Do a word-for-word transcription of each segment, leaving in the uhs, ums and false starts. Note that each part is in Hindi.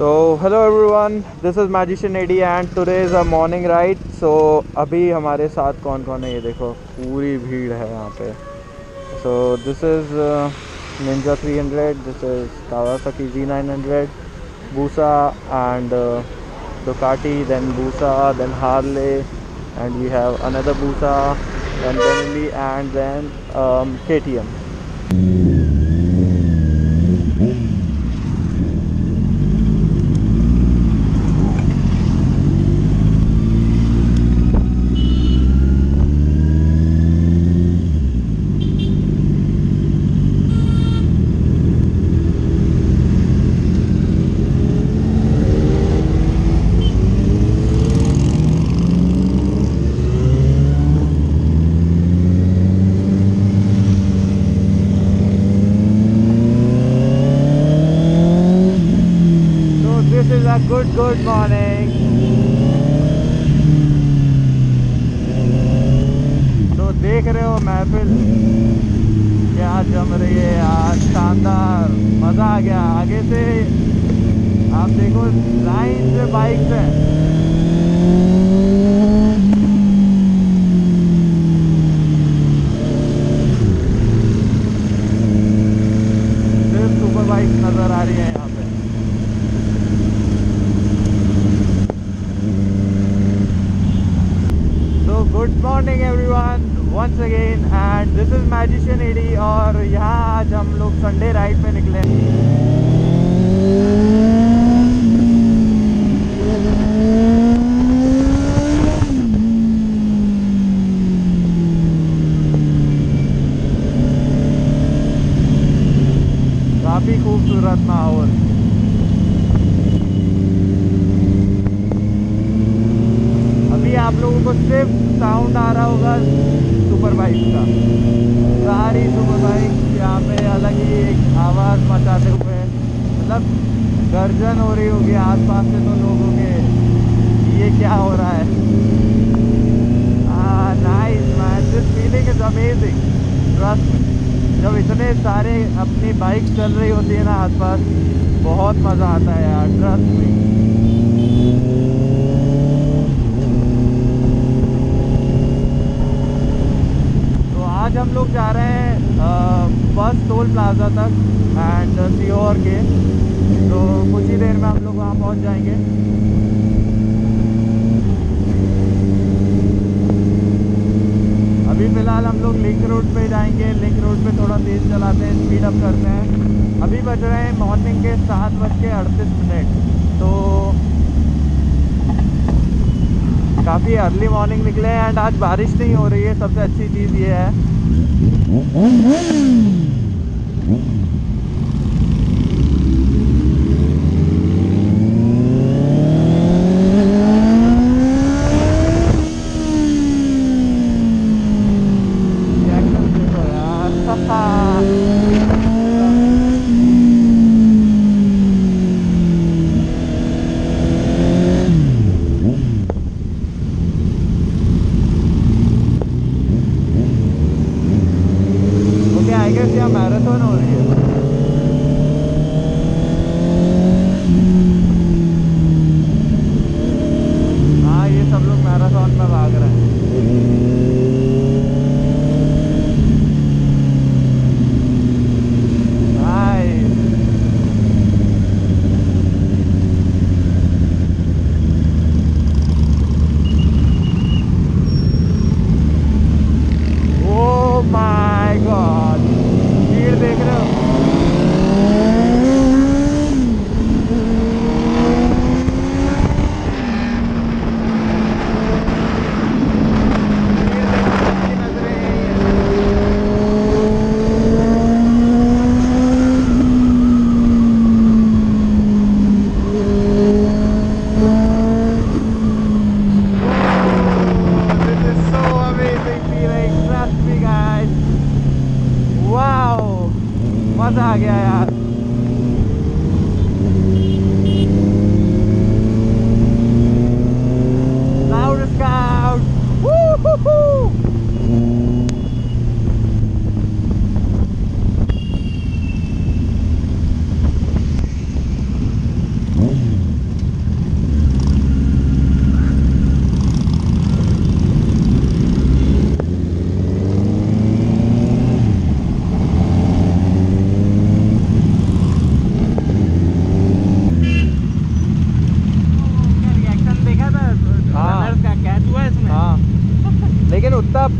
So hello everyone, this is Magician A D and today is a morning ride. So अभी हमारे साथ कौन कौन है ये देखो, पूरी भीड़ है यहाँ पे. So this is uh, Ninja three hundred, this is Kawasaki Z nine hundred, Busa and uh, Ducati, then Busa, then Harley, and we have another Busa, then Benelli and then um, K T M. Good, good morning. तो देख रहे हो महफिल क्या जम रही है यार, शानदार मजा आ गया. आगे से आप देखो लाइन से बाइक से सिर्फ सुपर बाइक नजर आ रही है. Good morning everyone once again and this is magician Eddie और यहाँ आज हम लोग संडे राइड पे निकले. काफी खूबसूरत माहौल. अभी आप लोगों को सिर्फ साउंड आ रहा होगा सुपर बाइक का, सारी सुपर बाइक यहाँ पे अलग ही एक आवाज़ मचाते हुए, मतलब गर्जन हो रही होगी आसपास से तो लोगों के, ये क्या हो रहा है. Nice man, this feeling is amazing, trust me. जब इतने सारे अपनी बाइक चल रही होती है ना आसपास, बहुत मज़ा आता है यार, ट्रस्ट मी. आज हम लोग जा रहे हैं बस टोल प्लाजा तक एंड सीहोर के, तो कुछ ही देर में हम लोग वहाँ पहुँच जाएंगे. अभी फ़िलहाल हम लोग लिंक रोड पे जाएंगे, लिंक रोड पे थोड़ा तेज़ चलाते हैं, स्पीड अप करते हैं. अभी बज रहे हैं मॉर्निंग के सात बज के अड़तीस मिनट, तो काफ़ी अर्ली मॉर्निंग निकले एंड आज बारिश नहीं हो रही है, सबसे अच्छी चीज़ ये है. क्या करते हो यार.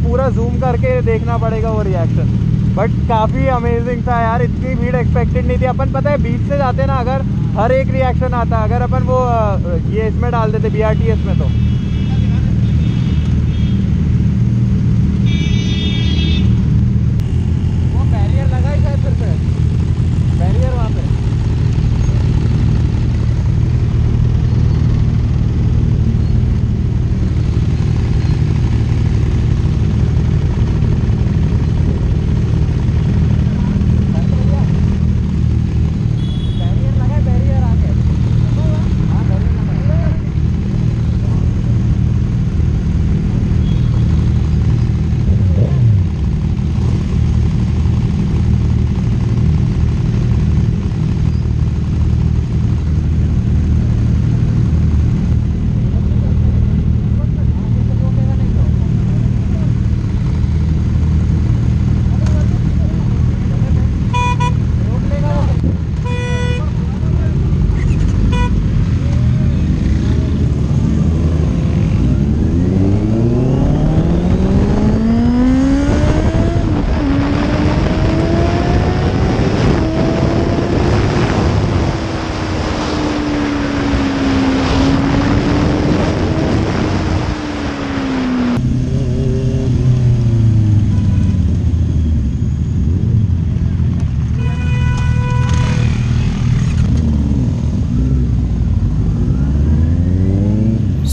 पूरा जूम करके देखना पड़ेगा वो रिएक्शन। बट काफ़ी अमेजिंग था यार, इतनी भीड़ एक्सपेक्टेड नहीं थी। अपन पता है बीच से जाते ना अगर हर एक रिएक्शन आता, अगर अपन वो ये इसमें डाल देते बी आर टी एस में तो वो बैरियर लगा ही शायद, फिर से बैरियर वहाँ पे।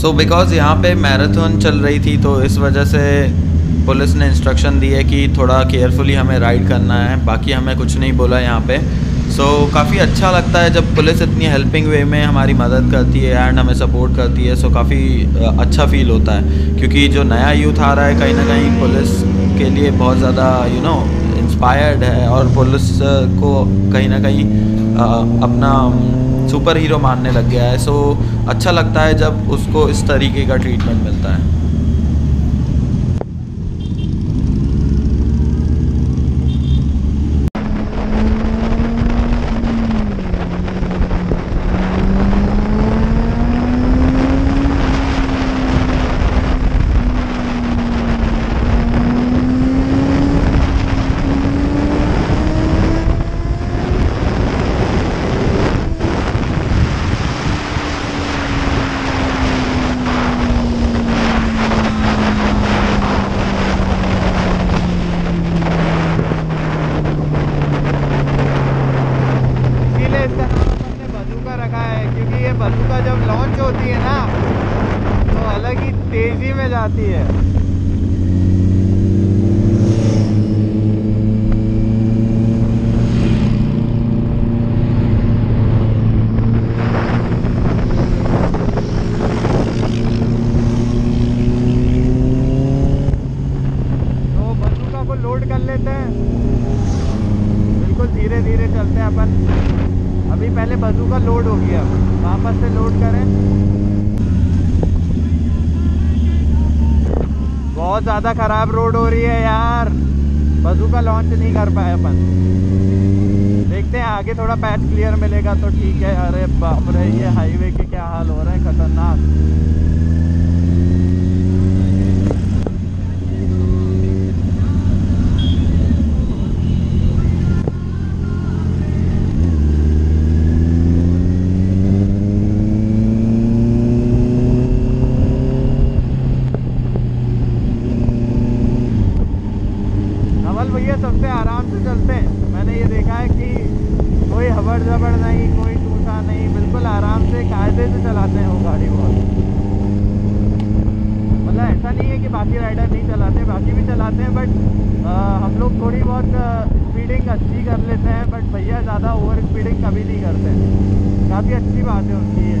सो बिकॉज़ यहाँ पे मैराथन चल रही थी तो इस वजह से पुलिस ने इंस्ट्रक्शन दी है कि थोड़ा केयरफुली हमें राइड करना है, बाकी हमें कुछ नहीं बोला यहाँ पे। सो so, काफ़ी अच्छा लगता है जब पुलिस इतनी हेल्पिंग वे में हमारी मदद करती है एंड हमें सपोर्ट करती है। सो so, काफ़ी अच्छा फील होता है क्योंकि जो नया यूथ आ रहा है कहीं ना कहीं पुलिस के लिए बहुत ज़्यादा यू नो इंस्पायर्ड है और पुलिस को कहीं ना कहीं अपना सुपर हीरो मानने लग गया है। सो so, अच्छा लगता है जब उसको इस तरीके का ट्रीटमेंट मिलता है। ज़्यादा खराब रोड हो रही है यार, बजूका लॉन्च नहीं कर पाए अपन। देखते हैं आगे थोड़ा पैच क्लियर मिलेगा तो ठीक है। अरे बाप रे, ये हाईवे के क्या हाल हो रहे हैं, खतरनाक। अच्छी बात है उनकी।